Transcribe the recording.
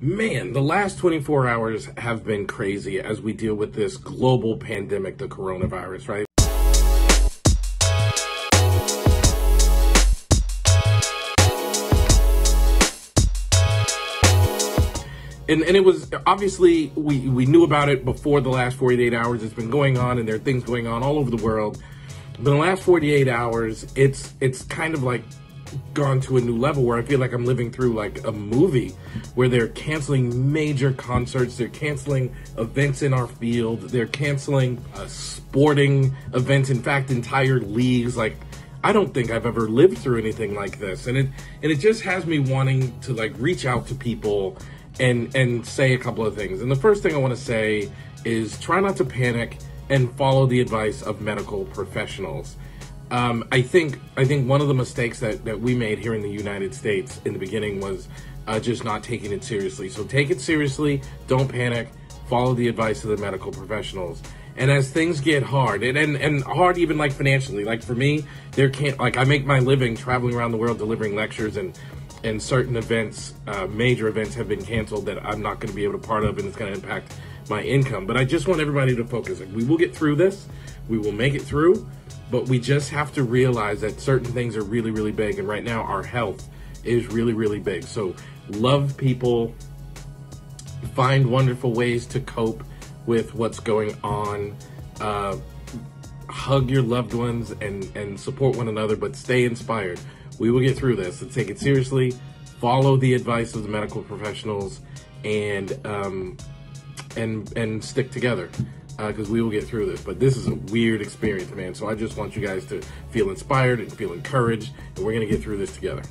Man, the last 24 hours have been crazy as we deal with this global pandemic, the coronavirus, right? And it was, obviously, we knew about it before the last 48 hours. It's been going on, and there are things going on all over the world. But in the last 48 hours, it's kind of like gone to a new level where I feel like I'm living through like a movie where they're canceling major concerts, they're canceling events in our field, they're canceling sporting events, in fact, entire leagues. Like, I don't think I've ever lived through anything like this. And it just has me wanting to like reach out to people and say a couple of things. And the first thing I want to say is try not to panic and follow the advice of medical professionals. I think one of the mistakes that we made here in the United States in the beginning was just not taking it seriously. So take it seriously, don't panic, follow the advice of the medical professionals. And as things get hard, and hard even like financially, like for me, I make my living traveling around the world delivering lectures, and certain events, major events have been canceled that I'm not gonna be able to part of, and it's gonna impact my income. But I just want everybody to focus. Like, we will get through this, we will make it through, but we just have to realize that certain things are really, really big. And right now our health is really, really big. So love people, find wonderful ways to cope with what's going on. Hug your loved ones and support one another, but stay inspired. We will get through this, and take it seriously. Follow the advice of the medical professionals and stick together. Because we will get through this, but this is a weird experience, man. So I just want you guys to feel inspired and feel encouraged, and we're gonna get through this together.